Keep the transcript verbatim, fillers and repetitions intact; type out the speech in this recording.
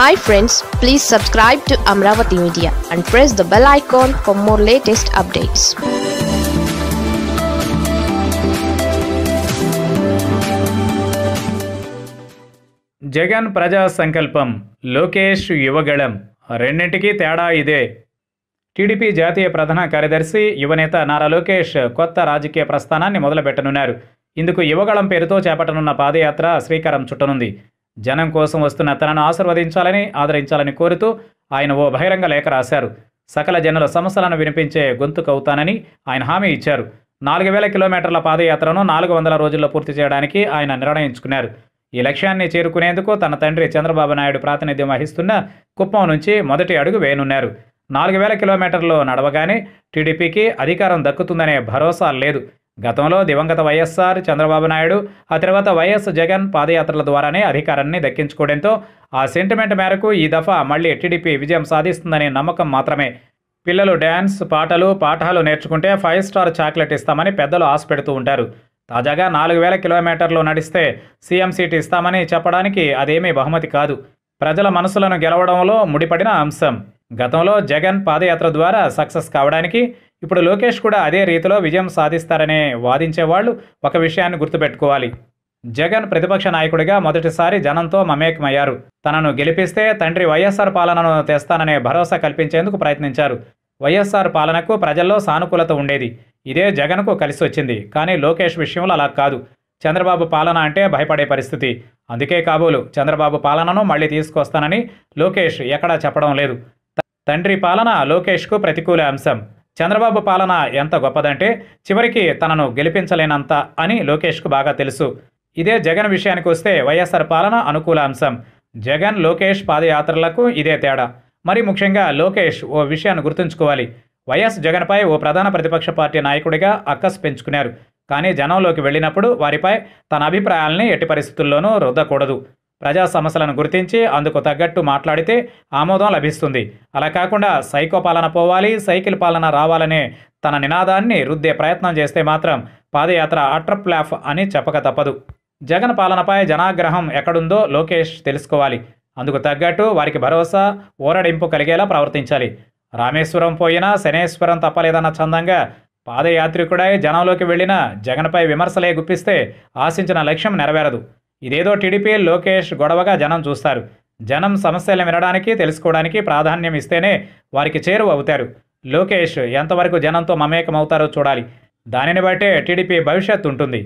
Hi friends, please subscribe to Amravati Media and press the bell icon for more latest updates. Jagan Praja Sankalpam, Lokesh Yuvagadam, Rennitiki Teda Ide. TDP జాతీయ ప్రధాన కార్యదర్శి యువనేత నారా లోకేష్ కొత్త రాజకీయ ప్రస్థానాన్ని మొదలుపెట్టనున్నారు. ఇందుకు యువగళం పేరుతో చేపట్టనున్న పాదయాత్ర శ్రీకారం చుట్టనుంది. జనం కోసం వస్తున్న తనను ఆశీర్వదించాలని ఆదరించాలని కోరుతూ ఆయన ఓ బహిరంగ లేఖ రాశారు. సకల జనుల సమస్యలను వినిపించే గొంతుకవుతానని ఆయన హామీ ఇచ్చారు. నాలుగు వేల కిలోమీటర్ల పాదయాత్రను నాలుగు వందల రోజుల్లో పూర్తి చేయడానికి ఆయన నిర్ణయించుకున్నారు. ఈ లక్ష్యాన్ని చేరుకునేందుకు తన తండ్రి చంద్రబాబు నాయుడు ప్రాతినిధ్యం వహిస్తున్న కుప్పం నుంచి మొదటి అడుగు వేయనున్నారు. నాలుగు వేల కిలోమీటర్లు నడవగానే టీడీపీకి అధికారం దక్కుతుందనే భరోసా లేదు. గతంలో దివంగత వైఎస్ఆర్, చంద్రబాబు నాయుడు, ఆ తర్వాత వైఎస్ జగన్ పాదయాత్రల ద్వారానే అధికారాన్ని దక్కించుకోవడంతో ఆ సెంటిమెంట్ మేరకు ఈ దఫా మళ్లీ టీడీపీ విజయం సాధిస్తుందనే నమ్మకం మాత్రమే. పిల్లలు డ్యాన్స్, పాటలు, పాఠాలు నేర్చుకుంటే ఫైవ్ స్టార్ చాక్లెట్ ఇస్తామని పెద్దలు ఆశ పెడుతూ ఉంటారు. తాజాగా నాలుగు వేల కిలోమీటర్లు నడిస్తే సీఎం సీట్ ఇస్తామని చెప్పడానికి అదేమీ బహుమతి కాదు, ప్రజల మనసులను గెలవడంలో ముడిపడిన అంశం. గతంలో జగన్ పాదయాత్ర ద్వారా సక్సెస్ కావడానికి ఇప్పుడు లోకేష్ కూడా అదే రీతిలో విజయం సాధిస్తారనే వాదించేవాళ్లు ఒక విషయాన్ని గుర్తుపెట్టుకోవాలి. జగన్ ప్రతిపక్ష నాయకుడిగా మొదటిసారి జనంతో మమేకమయ్యారు. తనను గెలిపిస్తే తండ్రి వైఎస్ఆర్ పాలనను తెస్తాననే భరోసా కల్పించేందుకు ప్రయత్నించారు. వైఎస్ఆర్ పాలనకు ప్రజల్లో సానుకూలత ఉండేది. ఇదే జగన్కు కలిసి వచ్చింది. కానీ లోకేష్ విషయంలో అలా కాదు. చంద్రబాబు పాలన అంటే భయపడే పరిస్థితి. అందుకే కాబోలు చంద్రబాబు పాలనను మళ్లీ తీసుకొస్తానని లోకేష్ ఎక్కడా చెప్పడం లేదు. తండ్రి పాలన లోకేష్కు ప్రతికూల అంశం. చంద్రబాబు పాలన ఎంత గొప్పదంటే చివరికి తనను గెలిపించలేనంత అని లోకేష్కు బాగా తెలుసు. ఇదే జగన్ విషయానికి వస్తే వైఎస్ఆర్ పాలన అనుకూల అంశం. జగన్, లోకేష్ పాదయాత్రలకు ఇదే తేడా. మరి ముఖ్యంగా లోకేష్ ఓ విషయాన్ని గుర్తుంచుకోవాలి. వైఎస్ జగన్పై ఓ ప్రధాన ప్రతిపక్ష పార్టీ నాయకుడిగా అక్కసు పెంచుకున్నారు. కానీ జనంలోకి వెళ్ళినప్పుడు వారిపై తన అభిప్రాయాల్ని ఎట్టి పరిస్థితుల్లోనూ రుద్దకూడదు. ప్రజా సమస్యలను గుర్తించి అందుకు తగ్గట్టు మాట్లాడితే ఆమోదం లభిస్తుంది. అలా కాకుండా సైకో పాలన పోవాలి, సైకిల్ పాలన రావాలనే తన నినాదాన్ని రుద్దే ప్రయత్నం చేస్తే మాత్రం పాదయాత్ర అట్రప్లాఫ్ అని చెప్పక తప్పదు. జగన్ పాలనపై జనాగ్రహం ఎక్కడుందో లోకేష్ తెలుసుకోవాలి. అందుకు తగ్గట్టు వారికి భరోసా, ఊరడింపు కలిగేలా ప్రవర్తించాలి. రామేశ్వరం పోయినా శనేశ్వరం తప్పలేదన్న చందంగా పాదయాత్రికుడై జనంలోకి వెళ్ళిన జగన్పై విమర్శలే గుప్పిస్తే ఆశించిన లక్ష్యం నెరవేరదు. ఇదేదో టీడీపీ లోకేష్ గొడవగా జనం చూస్తారు. జనం సమస్యలు వినడానికి, తెలుసుకోవడానికి ప్రాధాన్యం ఇస్తేనే వారికి చేరువ అవుతారు. లోకేష్ ఎంతవరకు జనంతో మమేకమవుతారో చూడాలి. దానిని బట్టే టీడీపీ భవిష్యత్తు ఉంటుంది.